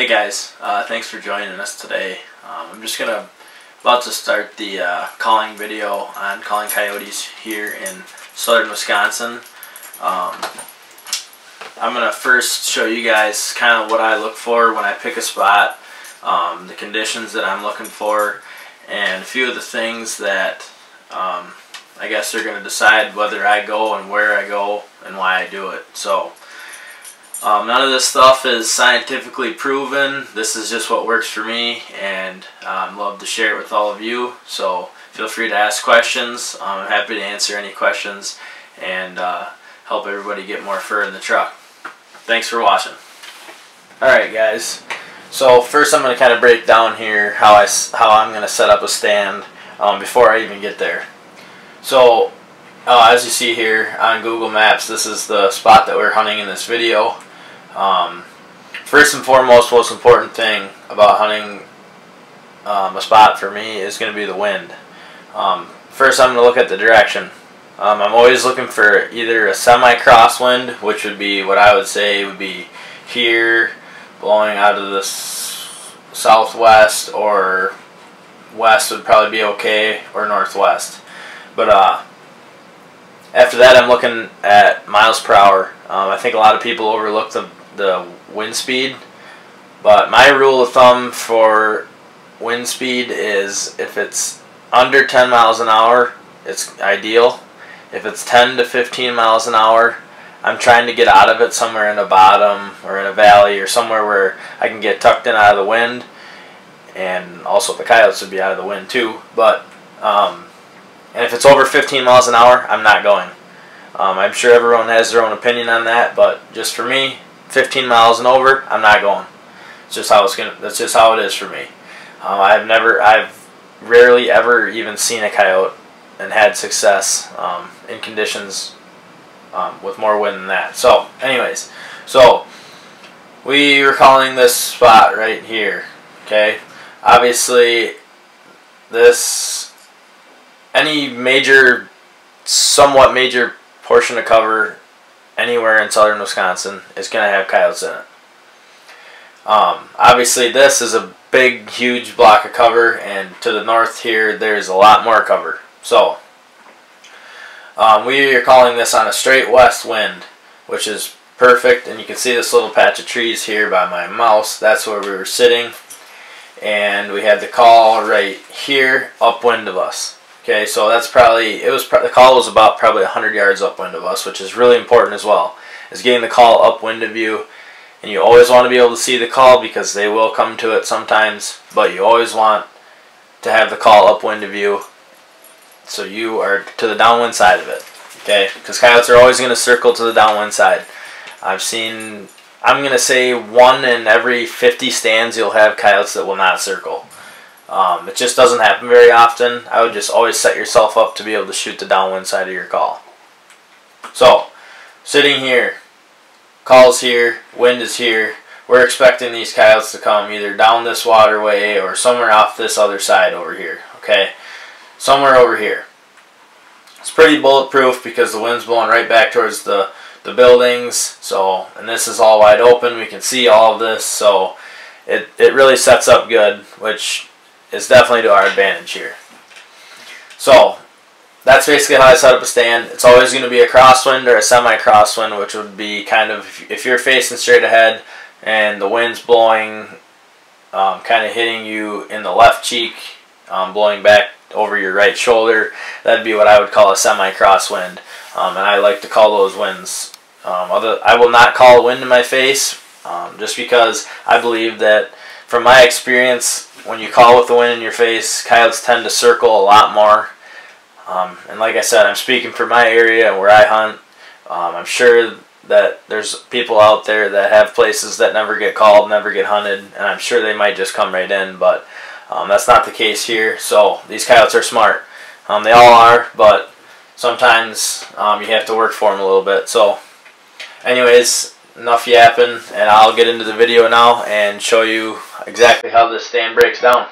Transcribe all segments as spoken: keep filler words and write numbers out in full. Hey guys, uh, thanks for joining us today. Um, I'm just gonna about to start the uh, calling video on calling coyotes here in southern Wisconsin. Um, I'm gonna first show you guys kind of what I look for when I pick a spot, um, the conditions that I'm looking for, and a few of the things that um, I guess they're gonna decide whether I go and where I go and why I do it. So. Um, none of this stuff is scientifically proven. This is just what works for me, and I'd um, love to share it with all of you. So feel free to ask questions. Um, I'm happy to answer any questions and uh, help everybody get more fur in the truck. Thanks for watching. Alright guys, so first I'm going to kind of break down here how, I, how I'm going to set up a stand um, before I even get there. So uh, as you see here on Google Maps, this is the spot that we're hunting in this video. Um, first and foremost, most important thing about hunting um, a spot for me is going to be the wind. Um, first, I'm going to look at the direction. Um, I'm always looking for either a semi-crosswind, which would be what I would say would be here, blowing out of the southwest, or west would probably be okay, or northwest. But uh, after that, I'm looking at miles per hour. Um, I think a lot of people overlook the the wind speed, but my rule of thumb for wind speed is if it's under ten miles an hour, it's ideal. If it's ten to fifteen miles an hour, I'm trying to get out of it somewhere in a bottom or in a valley or somewhere where I can get tucked in out of the wind, and also the coyotes would be out of the wind too. But um, and if it's over fifteen miles an hour, I'm not going. Um, I'm sure everyone has their own opinion on that, but just for me, fifteen miles and over, I'm not going. It's just how it's gonna. That's just how it is for me. Um, I've never, I've rarely ever even seen a coyote and had success um, in conditions um, with more wind than that. So, anyways, so we were calling this spot right here. Okay, obviously, this any major, somewhat major portion of cover anywhere in southern Wisconsin is going to have coyotes in it. Um, obviously this is a big huge block of cover, and to the north here there's a lot more cover. So um, we are calling this on a straight west wind, which is perfect, and you can see this little patch of trees here by my mouse. That's where we were sitting, and we had the call right here upwind of us. Okay, so that's probably, it was, the call was about probably one hundred yards upwind of us, which is really important as well, is getting the call upwind of you. And you always want to be able to see the call because they will come to it sometimes, but you always want to have the call upwind of you so you are to the downwind side of it, okay? Because coyotes are always going to circle to the downwind side. I've seen, I'm going to say one in every fifty stands you'll have coyotes that will not circle. Um, it just doesn't happen very often. I would just always set yourself up to be able to shoot the downwind side of your call. So, sitting here, call's here, wind is here. We're expecting these coyotes to come either down this waterway or somewhere off this other side over here. Okay, somewhere over here. It's pretty bulletproof because the wind's blowing right back towards the the buildings. So, and this is all wide open. We can see all of this. So, it it really sets up good, which is definitely to our advantage here. So that's basically how I set up a stand. It's always going to be a crosswind or a semi-crosswind, which would be kind of if you're facing straight ahead and the wind's blowing, um, kind of hitting you in the left cheek, um, blowing back over your right shoulder. That'd be what I would call a semi-crosswind, um, and I like to call those winds. Um, other, I will not call a wind in my face, um, just because I believe that from my experience, when you call with the wind in your face, coyotes tend to circle a lot more. Um, and like I said, I'm speaking for my area where I hunt. Um, I'm sure that there's people out there that have places that never get called, never get hunted, and I'm sure they might just come right in, but um, that's not the case here. So these coyotes are smart. Um, they all are, but sometimes um, you have to work for them a little bit. So anyways, enough yapping, and I'll get into the video now and show you exactly how this stand breaks down.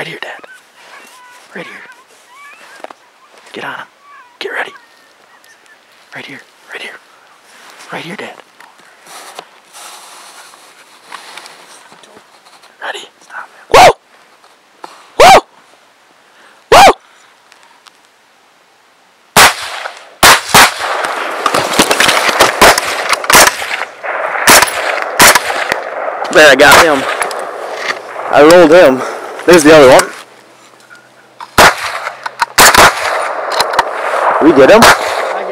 Right here, Dad. Right here. Get on him. Get ready. Right here. Right here. Right here, Dad. Ready? Stop him. Whoa! Whoa! Whoa! There, I got him. I rolled him. There's the other one. We get him. I think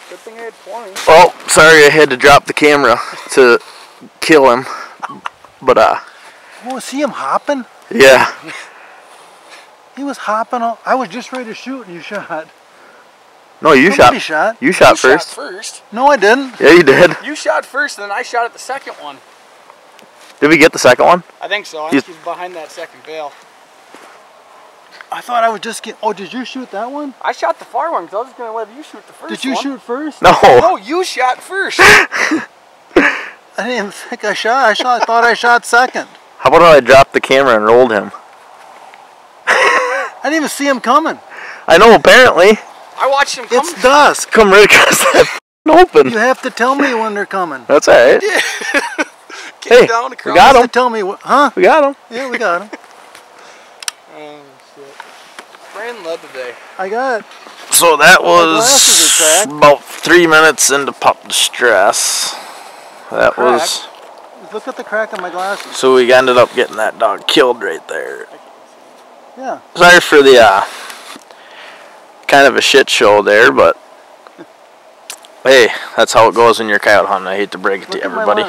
you did. Good thing I had twenty. Oh, sorry, I had to drop the camera to kill him. But uh. Oh, see him hopping? Yeah. He was hopping. All, I was just ready to shoot, and you shot. No, you Somebody shot. shot. You shot you first. Shot first. No, I didn't. Yeah, you did. You shot first, and then I shot at the second one. Did we get the second one? I think so. I you, think he's behind that second bale. I thought I was just getting... Oh, did you shoot that one? I shot the far one, because I was just going to let you shoot the first one. Did you one. shoot first? No. No, you shot first. I didn't even think I shot. I shot, I thought I shot second. How about I dropped the camera and rolled him? I didn't even see him coming. I know, apparently. I watched him coming. It's dusk. Come right across that open. You have to tell me when they're coming. That's all right. Yeah. Get hey, down across. We got him. Tell me what, huh? We got him. Yeah, we got him. Oh, shit. Brandon led today. I got it. So that was about three minutes into pup distress. That crack. was... Look at the crack in my glasses. So we ended up getting that dog killed right there. Yeah. Sorry for the... uh. Kind of a shit show there, but hey, that's how it goes in your coyote hunting. I hate to break it Look to everybody.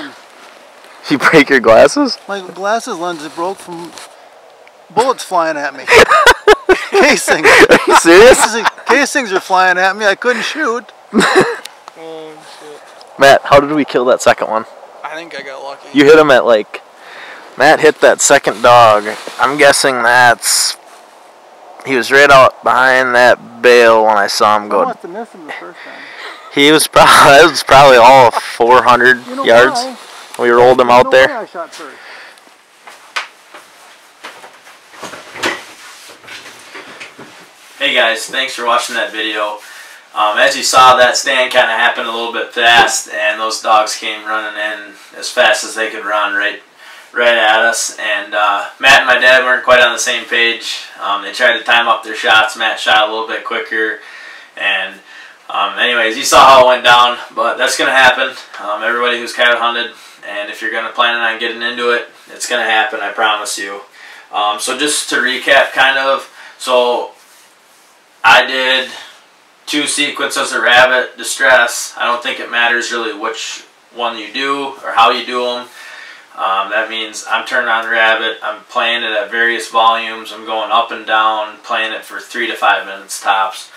You break your glasses? My glasses lens is broke from bullets flying at me. Casings. Are you serious? Casings are flying at me. I couldn't shoot. Oh, shit. Matt, how did we kill that second one? I think I got lucky. You hit him at like... Matt hit that second dog. I'm guessing that's... He was right out behind that bale when I saw him go. I must have missed him the first time. He was probably, that was probably all four hundred you know yards. Why? We rolled him you out know there. Why I shot first. Hey guys, thanks for watching that video. Um, as you saw, that stand kind of happened a little bit fast, and those dogs came running in as fast as they could run right right at us, and uh, Matt and my dad weren't quite on the same page. Um, they tried to time up their shots. Matt shot a little bit quicker, and um, anyways, you saw how it went down, but that's going to happen. Um, everybody who's coyote hunted, and if you're going to plan on getting into it, it's going to happen, I promise you. Um, so just to recap kind of, so I did two sequences of rabbit distress. I don't think it matters really which one you do or how you do them. Um, that means I'm turning on rabbit, I'm playing it at various volumes, I'm going up and down, playing it for three to five minutes tops.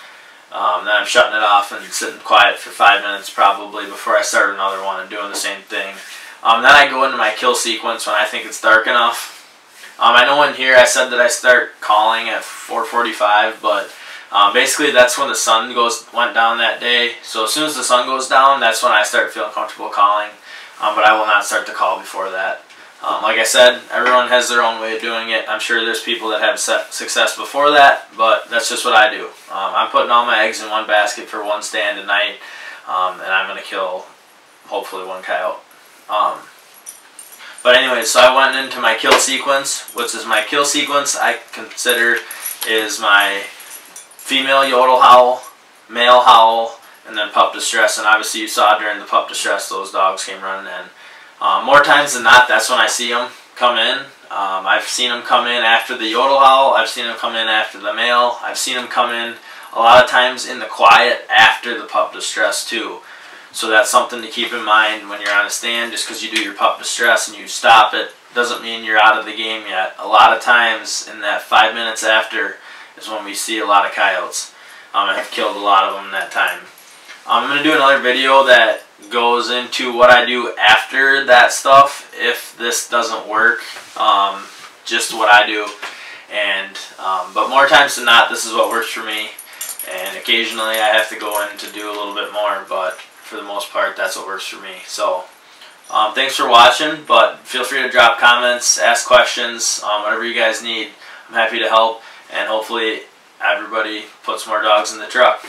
Um, then I'm shutting it off and sitting quiet for five minutes probably before I start another one and doing the same thing. Um, then I go into my kill sequence when I think it's dark enough. Um, I know in here I said that I start calling at four forty-five, but um, basically that's when the sun goes went down that day. So as soon as the sun goes down, that's when I start feeling comfortable calling. Um, but I will not start the call before that. Um, like I said, everyone has their own way of doing it. I'm sure there's people that have success before that, but that's just what I do. Um, I'm putting all my eggs in one basket for one stand a night, um, and I'm going to kill, hopefully, one coyote. Um, but anyway, so I went into my kill sequence, which is my kill sequence I consider is my female yodel howl, male howl, and then pup distress, and obviously you saw during the pup distress those dogs came running in. Um, more times than not, that's when I see them come in. Um, I've seen them come in after the yodel howl, I've seen them come in after the male, I've seen them come in a lot of times in the quiet after the pup distress too. So that's something to keep in mind when you're on a stand. Just because you do your pup distress and you stop it doesn't mean you're out of the game yet. A lot of times in that five minutes after is when we see a lot of coyotes. Um, I have killed a lot of them in that time. I'm going to do another video that goes into what I do after that stuff if this doesn't work, um, just what I do, and um, but more times than not this is what works for me, and occasionally I have to go in to do a little bit more, but for the most part that's what works for me. So Um, thanks for watching, but feel free to drop comments, ask questions, um, whatever you guys need. I'm happy to help, and hopefully everybody puts more dogs in the truck.